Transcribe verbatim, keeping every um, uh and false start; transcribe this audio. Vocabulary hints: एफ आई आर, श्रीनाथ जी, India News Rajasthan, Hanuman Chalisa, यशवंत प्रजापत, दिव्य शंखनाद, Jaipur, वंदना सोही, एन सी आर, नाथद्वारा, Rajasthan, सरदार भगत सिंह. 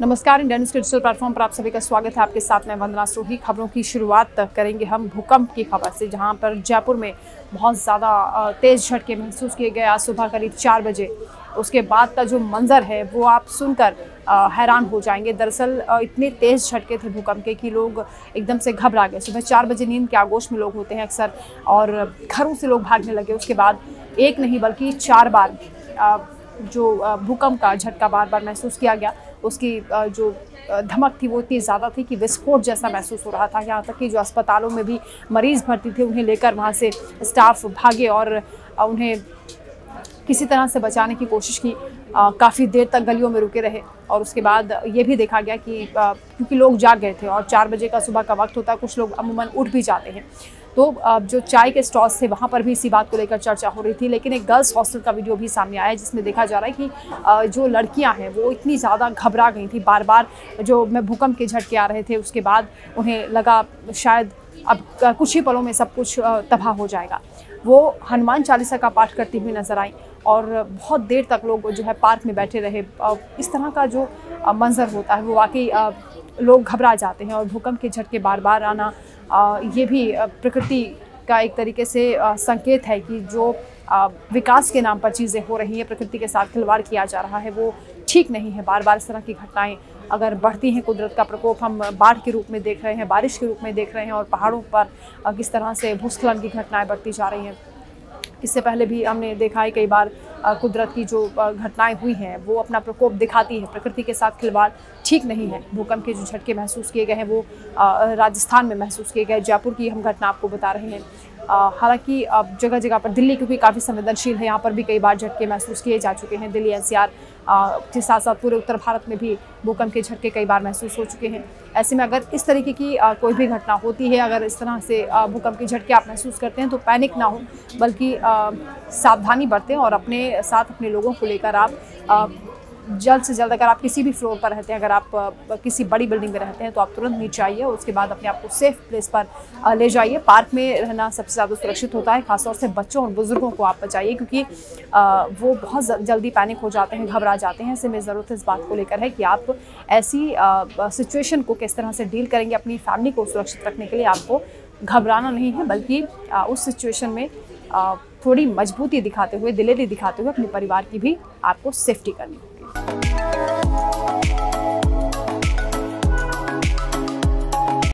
नमस्कार, India news के digital platform पर आप सभी का स्वागत है। आपके साथ मैं वंदना सोही। खबरों की शुरुआत करेंगे हम भूकंप की खबर से, जहां पर जयपुर में बहुत ज़्यादा तेज़ झटके महसूस किए गए आज सुबह करीब चार बजे। उसके बाद का जो मंजर है वो आप सुनकर हैरान हो जाएंगे। दरअसल इतने तेज़ झटके थे भूकंप के कि लोग एकदम से घबरा गए। सुबह चार बजे नींद के आगोश में लोग होते हैं अक्सर, और घरों से लोग भागने लगे। उसके बाद एक नहीं बल्कि चार बार जो भूकंप का झटका बार बार महसूस किया गया। उसकी जो धमक थी वो इतनी ज़्यादा थी कि विस्फोट जैसा महसूस हो रहा था। यहाँ तक कि जो अस्पतालों में भी मरीज़ भर्ती थे उन्हें लेकर वहाँ से स्टाफ भागे और उन्हें किसी तरह से बचाने की कोशिश की। काफ़ी देर तक गलियों में रुके रहे और उसके बाद ये भी देखा गया कि क्योंकि लोग जाग गए थे और चार बजे का सुबह का वक्त होता है, कुछ लोग अमूमन उठ भी जाते हैं। तो जो चाय के स्टॉल्स थे वहाँ पर भी इसी बात को लेकर चर्चा हो रही थी। लेकिन एक गर्ल्स हॉस्टल का वीडियो भी सामने आया जिसमें देखा जा रहा है कि जो लड़कियाँ हैं वो इतनी ज़्यादा घबरा गई थी। बार बार जो मैं भूकंप के झटके आ रहे थे उसके बाद उन्हें लगा शायद अब कुछ ही पलों में सब कुछ तबाह हो जाएगा। वो हनुमान चालीसा का पाठ करती हुई नजर आई और बहुत देर तक लोग जो है पार्क में बैठे रहे। इस तरह का जो मंजर होता है वो वाकई लोग घबरा जाते हैं। और भूकंप के झटके बार बार आना ये भी प्रकृति का एक तरीके से संकेत है कि जो विकास के नाम पर चीज़ें हो रही हैं, प्रकृति के साथ खिलवाड़ किया जा रहा है, वो ठीक नहीं है। बार बार इस तरह की घटनाएं अगर बढ़ती हैं, कुदरत का प्रकोप हम बाढ़ के रूप में देख रहे हैं, बारिश के रूप में देख रहे हैं, और पहाड़ों पर किस तरह से भूस्खलन की घटनाएं बढ़ती जा रही हैं। इससे पहले भी हमने देखा है कई बार कुदरत की जो घटनाएं हुई हैं वो अपना प्रकोप दिखाती है। प्रकृति के साथ खिलवाड़ ठीक नहीं है। भूकंप के जो झटके महसूस किए गए हैं वो राजस्थान में महसूस किए गए। जयपुर की हम घटना आपको बता रहे हैं। हालांकि अब जगह जगह पर, दिल्ली क्योंकि काफ़ी संवेदनशील है, यहाँ पर भी कई बार झटके महसूस किए जा चुके हैं। दिल्ली एन सी आर के साथ साथ पूरे उत्तर भारत में भी भूकंप के झटके कई बार महसूस हो चुके हैं। ऐसे में अगर इस तरीके की कोई भी घटना होती है, अगर इस तरह से भूकंप के झटके आप महसूस करते हैं, तो पैनिक ना हो बल्कि सावधानी बरतें और अपने साथ अपने लोगों को लेकर आप जल्द से जल्द, अगर आप किसी भी फ्लोर पर रहते हैं, अगर आप किसी बड़ी बिल्डिंग में रहते हैं, तो आप तुरंत नीचे आइए और उसके बाद अपने आप को सेफ प्लेस पर ले जाइए। पार्क में रहना सबसे ज़्यादा सुरक्षित होता है। खासतौर से बच्चों और बुज़ुर्गों को आप बचाइए क्योंकि वो बहुत जल्दी पैनिक हो जाते हैं, घबरा जाते हैं। ऐसे में ज़रूरत इस बात को लेकर है कि आप ऐसी सिचुएशन को किस तरह से डील करेंगे। अपनी फैमिली को सुरक्षित रखने के लिए आपको घबराना नहीं है बल्कि उस सिचुएशन में थोड़ी मजबूती दिखाते हुए, दिलेरी दिखाते हुए अपने परिवार की भी आपको सेफ्टी करनी है।